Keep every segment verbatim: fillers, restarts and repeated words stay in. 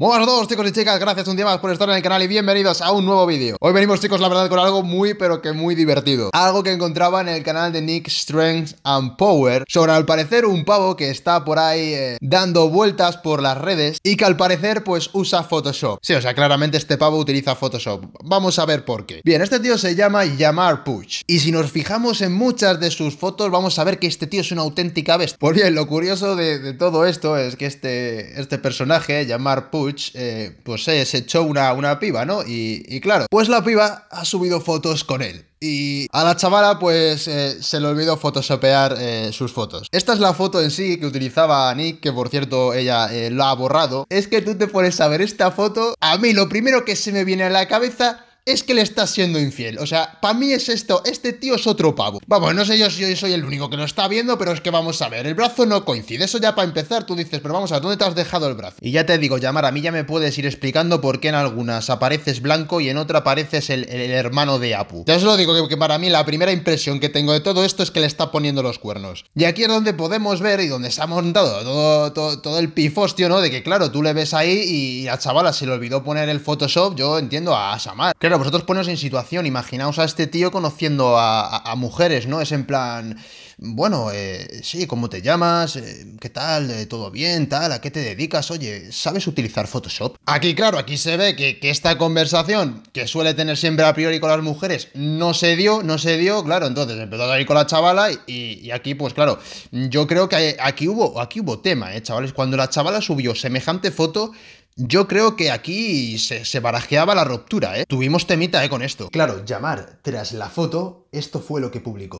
Muy buenas a todos, chicos y chicas, gracias un día más por estar en el canal y bienvenidos a un nuevo vídeo. Hoy venimos, chicos, la verdad, con algo muy, pero que muy divertido. Algo que encontraba en el canal de Nick Strength and Power sobre, al parecer, un pavo que está por ahí eh, dando vueltas por las redes y que, al parecer, pues usa Photoshop. Sí, o sea, claramente este pavo utiliza Photoshop. Vamos a ver por qué. Bien, este tío se llama Jamar Pugh y si nos fijamos en muchas de sus fotos vamos a ver que este tío es una auténtica bestia. Pues bien, lo curioso de, de todo esto es que este, este personaje, Jamar Pugh, Eh, pues eh, se echó una, una piba, ¿no? Y, y claro, pues la piba ha subido fotos con él. Y a la chavala pues eh, se le olvidó photoshopear eh, sus fotos. Esta es la foto en sí que utilizaba Nick, que por cierto ella eh, la ha borrado. Es que tú te pones a ver esta foto, a mí lo primero que se me viene a la cabeza es que le está siendo infiel. O sea, para mí es esto, este tío es otro pavo. Vamos, no sé yo si yo soy el único que lo está viendo, pero es que vamos a ver, el brazo no coincide. Eso ya para empezar, tú dices, pero vamos a ver, ¿dónde te has dejado el brazo? Y ya te digo, Jamar, a mí ya me puedes ir explicando por qué en algunas apareces blanco y en otra apareces el, el, el hermano de Apu. Ya os lo digo, que, que para mí la primera impresión que tengo de todo esto es que le está poniendo los cuernos. Y aquí es donde podemos ver y donde se ha montado todo, todo, todo el pifostio, ¿no? De que claro, tú le ves ahí y a chavala se le olvidó poner el Photoshop, yo entiendo a Jamar. Claro, vosotros poneos en situación, imaginaos a este tío conociendo a, a, a mujeres, ¿no? Es en plan, bueno, eh, sí, ¿cómo te llamas? Eh, ¿Qué tal? Eh, ¿Todo bien? ¿Tal? ¿A qué te dedicas? Oye, ¿sabes utilizar Photoshop? Aquí, claro, aquí se ve que, que esta conversación que suele tener siempre a priori con las mujeres no se dio, no se dio, claro, entonces empezó a salir con la chavala y, y aquí, pues claro, yo creo que aquí hubo, aquí hubo tema, ¿eh, chavales? Cuando la chavala subió semejante foto, yo creo que aquí se, se barajeaba la ruptura, ¿eh? Tuvimos temita, ¿eh? Con esto. Claro, Jamar, tras la foto, esto fue lo que publicó.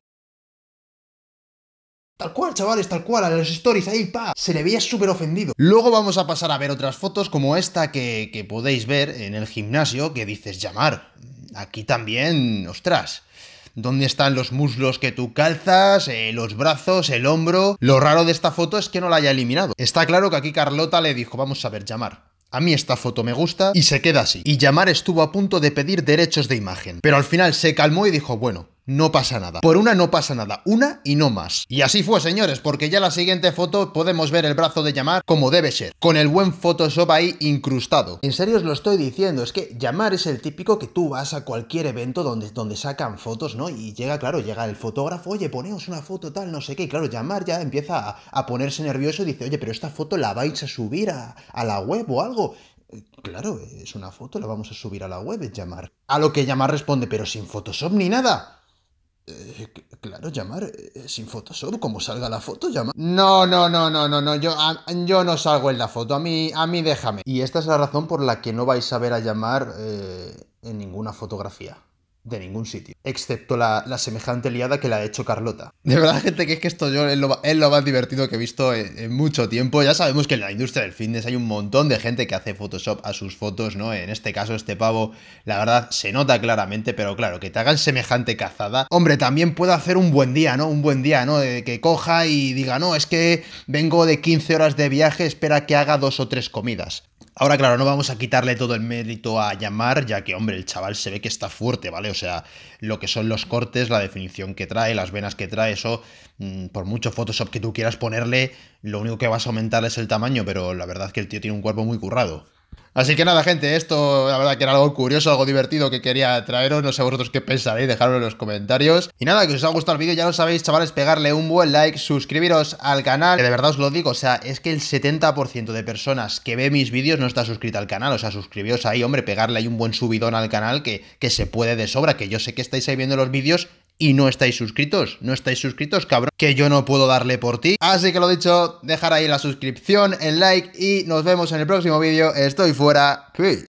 Tal cual, chavales, tal cual, a los stories, ahí, pa. Se le veía súper ofendido. Luego vamos a pasar a ver otras fotos como esta que, que podéis ver en el gimnasio, que dices, Jamar, aquí también, ostras. ¿Dónde están los muslos que tú calzas? Eh, los brazos, el hombro. Lo raro de esta foto es que no la haya eliminado. Está claro que aquí Carlota le dijo, vamos a ver, Jamar, a mí esta foto me gusta, y se queda así. Y Jamar estuvo a punto de pedir derechos de imagen, pero al final se calmó y dijo, bueno, no pasa nada. Por una no pasa nada, una y no más. Y así fue, señores, porque ya la siguiente foto podemos ver el brazo de Jamar como debe ser, con el buen Photoshop ahí incrustado. En serio os lo estoy diciendo, es que Jamar es el típico que tú vas a cualquier evento donde, donde sacan fotos, ¿no? Y llega, claro, llega el fotógrafo, oye, poneos una foto tal, no sé qué. Y claro, Jamar ya empieza a, a ponerse nervioso y dice, oye, pero esta foto la vais a subir a, a la web o algo. Claro, es una foto, la vamos a subir a la web, Jamar. A lo que Jamar responde, pero sin Photoshop ni nada. Eh, claro, Jamar, eh, sin Photoshop, como salga la foto, Jamar. No, no, no, no, no, no, yo, a, yo no salgo en la foto, a mí, a mí déjame. Y esta es la razón por la que no vais a ver a Jamar eh, en ninguna fotografía de ningún sitio, excepto la, la semejante liada que la ha hecho Carlota. De verdad, gente, que es que esto yo es lo, es lo más divertido que he visto en, en mucho tiempo. Ya sabemos que en la industria del fitness hay un montón de gente que hace Photoshop a sus fotos, ¿no? En este caso, este pavo, la verdad, se nota claramente, pero claro, que te hagan semejante cazada. Hombre, también puede hacer un buen día, ¿no? Un buen día, ¿no? De que coja y diga, no, es que vengo de quince horas de viaje, espera que haga dos o tres comidas. Ahora, claro, no vamos a quitarle todo el mérito a Jamar, ya que, hombre, el chaval se ve que está fuerte, ¿vale? O sea, lo que son los cortes, la definición que trae, las venas que trae, eso, mmm, por mucho Photoshop que tú quieras ponerle, lo único que vas a aumentar es el tamaño, pero la verdad es que el tío tiene un cuerpo muy currado. Así que nada, gente, esto la verdad que era algo curioso, algo divertido que quería traeros. No sé vosotros qué pensaréis, dejadlo en los comentarios. Y nada, que os ha gustado el vídeo, ya lo sabéis, chavales, pegarle un buen like, suscribiros al canal, que de verdad os lo digo, o sea, es que el setenta por ciento de personas que ve mis vídeos no está suscrita al canal. O sea, suscribiros ahí, hombre, pegarle ahí un buen subidón al canal que, que se puede de sobra, que yo sé que estáis ahí viendo los vídeos y no estáis suscritos, no estáis suscritos, cabrón, que yo no puedo darle por ti. Así que lo dicho, dejar ahí la suscripción, el like y nos vemos en el próximo vídeo. Estoy fuera. Peace.